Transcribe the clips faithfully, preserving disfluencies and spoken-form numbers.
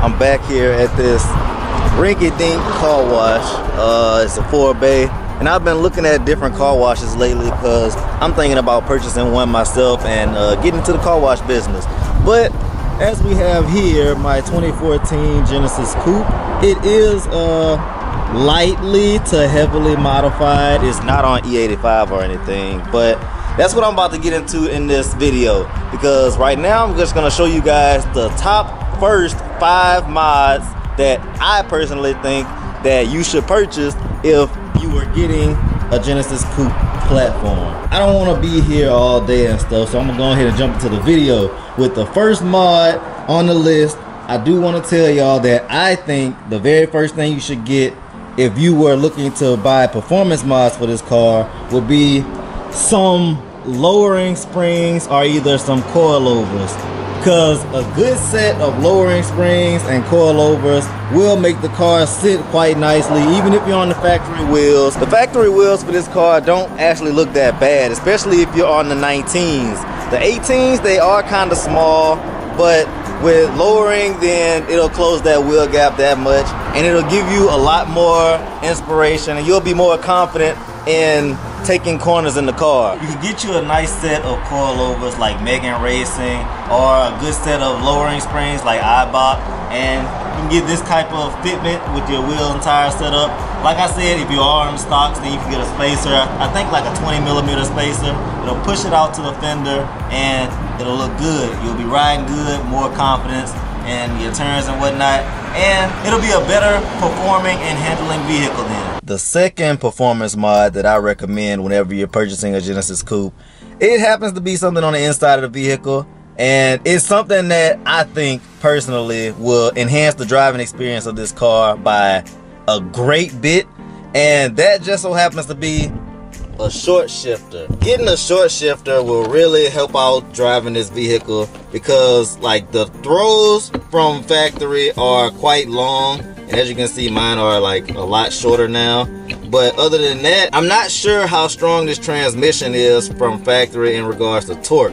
I'm back here at this rinky-dink car wash. Uh, it's a four bay, and I've been looking at different car washes lately because I'm thinking about purchasing one myself and uh, getting into the car wash business. But as we have here, my twenty fourteen Genesis Coupe, it is uh, lightly to heavily modified. It's not on E eighty-five or anything, but that's what I'm about to get into in this video, because right now I'm just gonna show you guys the top first five mods that I personally think that you should purchase if you are getting a Genesis Coupe platform. I don't want to be here all day and stuff, so I'm gonna go ahead and jump into the video with the first mod on the list. I do want to tell y'all that I think the very first thing you should get if you were looking to buy performance mods for this car would be some lowering springs or either some coilovers, because a good set of lowering springs and coilovers will make the car sit quite nicely even if you're on the factory wheels. The factory wheels for this car don't actually look that bad, especially if you're on the nineteens. The eighteens, they are kind of small, but with lowering, then it'll close that wheel gap that much and it'll give you a lot more inspiration and you'll be more confident in taking corners in the car. You can get you a nice set of coilovers like Megan Racing, or a good set of lowering springs like Eibach, and you can get this type of fitment with your wheel and tire setup. Like I said, if you are in stocks, then you can get a spacer. I think like a twenty millimeter spacer. It'll push it out to the fender and it'll look good. You'll be riding good, more confidence and your turns and whatnot, and it'll be a better performing and handling vehicle then. The second performance mod that I recommend whenever you're purchasing a Genesis Coupe, it happens to be something on the inside of the vehicle, and it's something that I think personally will enhance the driving experience of this car by a great bit, and that just so happens to be a short shifter. Getting a short shifter will really help out driving this vehicle, because like the throws from factory are quite long, and as you can see mine are like a lot shorter now. But other than that, I'm not sure how strong this transmission is from factory in regards to torque,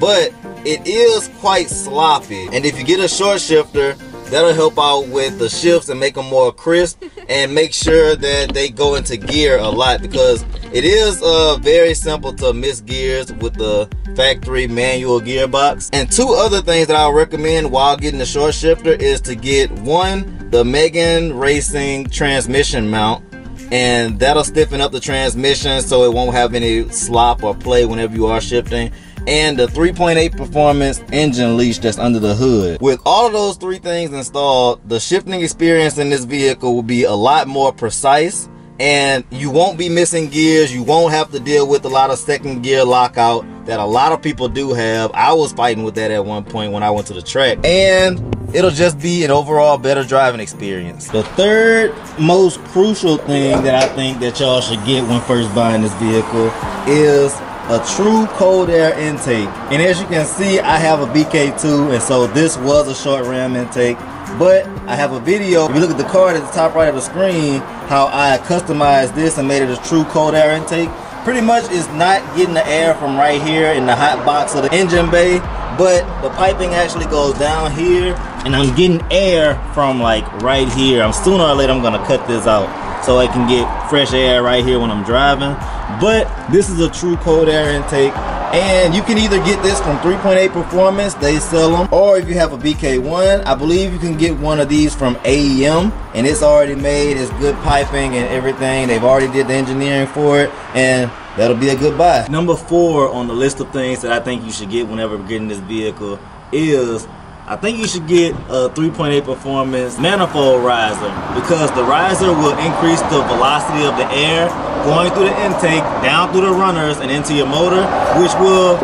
but it is quite sloppy, and if you get a short shifter, that'll help out with the shifts and make them more crisp and make sure that they go into gear a lot, because it is uh, very simple to miss gears with the factory manual gearbox. And two other things that I'll recommend while getting the short shifter is to get one, the Megan Racing transmission mount, and that'll stiffen up the transmission so it won't have any slop or play whenever you are shifting, and the three point eight performance engine leash that's under the hood. With all of those three things installed, the shifting experience in this vehicle will be a lot more precise, and you won't be missing gears. You won't have to deal with a lot of second gear lockout that a lot of people do have. I was fighting with that at one point when I went to the track, and it'll just be an overall better driving experience. The third most crucial thing that I think that y'all should get when first buying this vehicle is a true cold air intake. And as you can see, I have a B K two, and so this was a short ram intake, but I have a video, if you look at the card at the top right of the screen, how I customized this and made it a true cold air intake. Pretty much it's not getting the air from right here in the hot box of the engine bay, but the piping actually goes down here and I'm getting air from like right here. I'm sooner or later I'm gonna cut this out so I can get fresh air right here when I'm driving. But this is a true cold air intake, and you can either get this from three point eight Performance, they sell them, or if you have a B K one, I believe you can get one of these from A E M, and it's already made, it's good piping and everything, they've already did the engineering for it, and that'll be a good buy. Number four on the list of things that I think you should get whenever getting this vehicle is, I think you should get a three point eight Performance manifold riser, because the riser will increase the velocity of the air going through the intake, down through the runners and into your motor, which will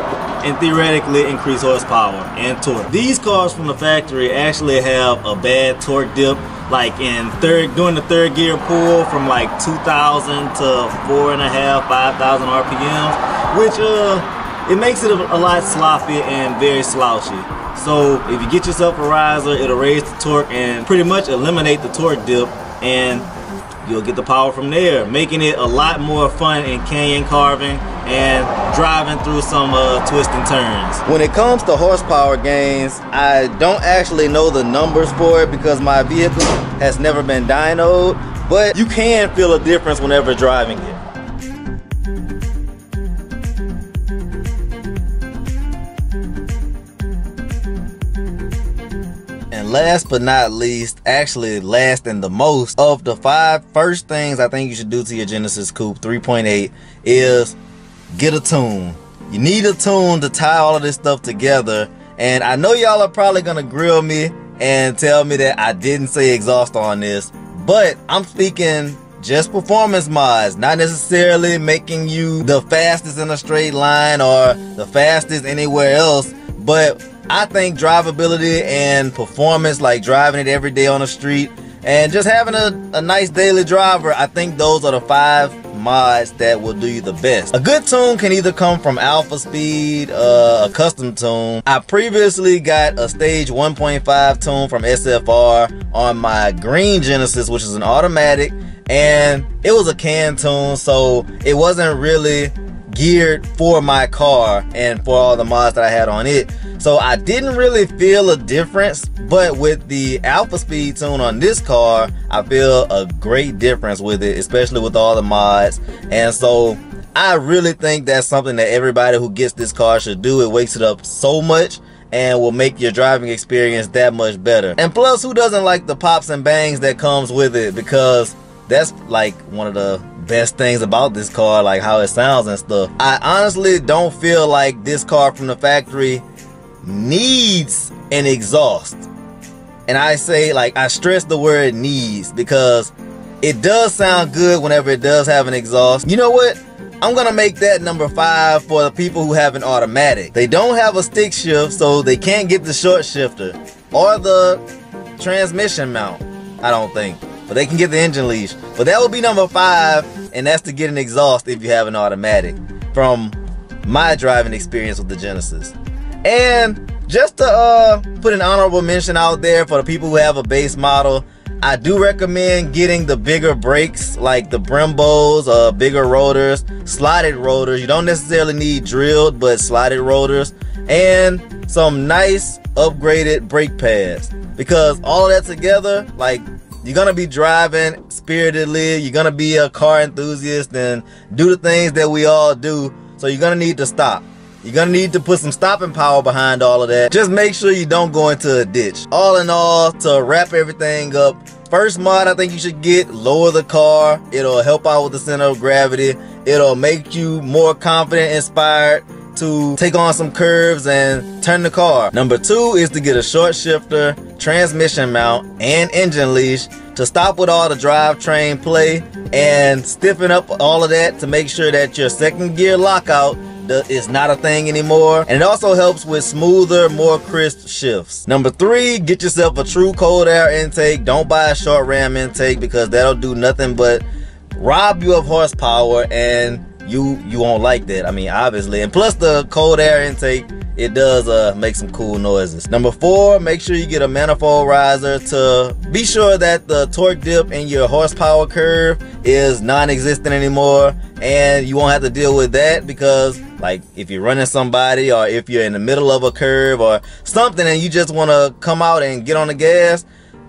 and theoretically increase horsepower and torque. These cars from the factory actually have a bad torque dip, like in third, during the third gear pull from like two thousand to four and a half, five thousand R P Ms, which uh. It makes it a lot sloppy and very slouchy. So if you get yourself a riser, it'll raise the torque and pretty much eliminate the torque dip, and you'll get the power from there, making it a lot more fun in canyon carving and driving through some uh, twists and turns. When it comes to horsepower gains, I don't actually know the numbers for it because my vehicle has never been dynoed, but you can feel a difference whenever driving it. Last but not least, actually last and the most, of the five first things I think you should do to your Genesis Coupe three point eight is get a tune. You need a tune to tie all of this stuff together, and I know y'all are probably gonna grill me and tell me that I didn't say exhaust on this, but I'm speaking just performance mods, not necessarily making you the fastest in a straight line or the fastest anywhere else, but I think drivability and performance, like driving it every day on the street and just having a, a nice daily driver, I think those are the five mods that will do you the best. A good tune can either come from Alpha Speed, uh, a custom tune. I previously got a stage one point five tune from S F R on my green Genesis, which is an automatic, and it was a can tune, so it wasn't really geared for my car and for all the mods that I had on it. So I didn't really feel a difference, but with the Alpha Speed tune on this car, I feel a great difference with it, especially with all the mods. And so I really think that's something that everybody who gets this car should do. It wakes it up so much and will make your driving experience that much better. And plus, who doesn't like the pops and bangs that comes with it? Because that's like one of the best things about this car, like how it sounds and stuff. I honestly don't feel like this car from the factory needs an exhaust, and I say, like, I stress the word needs, because it does sound good whenever it does have an exhaust. You know what, I'm gonna make that number five for the people who have an automatic. They don't have a stick shift, so they can't get the short shifter or the transmission mount, I don't think, but they can get the engine leash. But that would be number five, and that's to get an exhaust if you have an automatic, from my driving experience with the Genesis. And just to uh, put an honorable mention out there for the people who have a base model, I do recommend getting the bigger brakes, like the Brembos, uh, bigger rotors, slotted rotors. You don't necessarily need drilled, but slotted rotors, and some nice upgraded brake pads, because all of that together, like, you're gonna be driving spiritedly, you're gonna be a car enthusiast and do the things that we all do, so you're gonna need to stop. You're gonna need to put some stopping power behind all of that. Just make sure you don't go into a ditch. All in all, to wrap everything up, first mod I think you should get, lower the car. It'll help out with the center of gravity. It'll make you more confident, inspired to take on some curves and turn the car. Number two is to get a short shifter, transmission mount, and engine leash to stop with all the drivetrain play, and stiffen up all of that to make sure that your second gear lockout is not a thing anymore, and it also helps with smoother, more crisp shifts. Number three, get yourself a true cold air intake. Don't buy a short ram intake, because that'll do nothing but rob you of horsepower, and you you won't like that, I mean, obviously. And plus, the cold air intake, it does uh, make some cool noises. Number four, make sure you get a manifold riser to be sure that the torque dip in your horsepower curve is non-existent anymore, and you won't have to deal with that, because, like, if you're running somebody, or if you're in the middle of a curve or something and you just want to come out and get on the gas,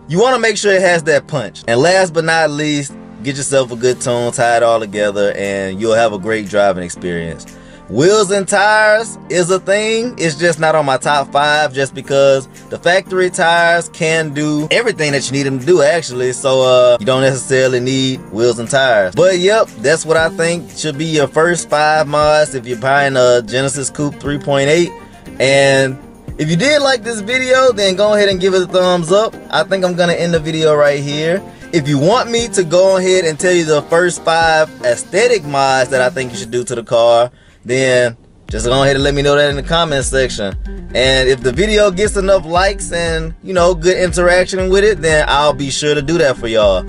you want to make sure it has that punch. And last but not least, get yourself a good tune, tie it all together, and you'll have a great driving experience. Wheels and tires is a thing. It's just not on my top five, just because the factory tires can do everything that you need them to do, actually. So uh, you don't necessarily need wheels and tires. But yep, that's what I think should be your first five mods if you're buying a Genesis Coupe three point eight. And if you did like this video, then go ahead and give it a thumbs up. I think I'm gonna end the video right here. If you want me to go ahead and tell you the first five aesthetic mods that I think you should do to the car, then just go ahead and let me know that in the comments section. And if the video gets enough likes and, you know, good interaction with it, then I'll be sure to do that for y'all.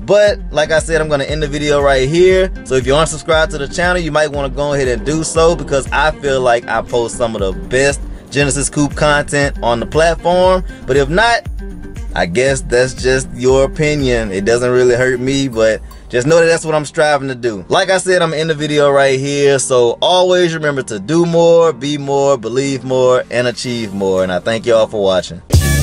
But like I said, I'm going to end the video right here. So if you aren't subscribed to the channel, you might want to go ahead and do so, because I feel like I post some of the best Genesis Coupe content on the platform. But if not, I guess that's just your opinion. It doesn't really hurt me, but Just know that that's what I'm striving to do. Like I said, I'm in the video right here, so always remember to do more, be more, believe more, and achieve more. And I thank y'all for watching.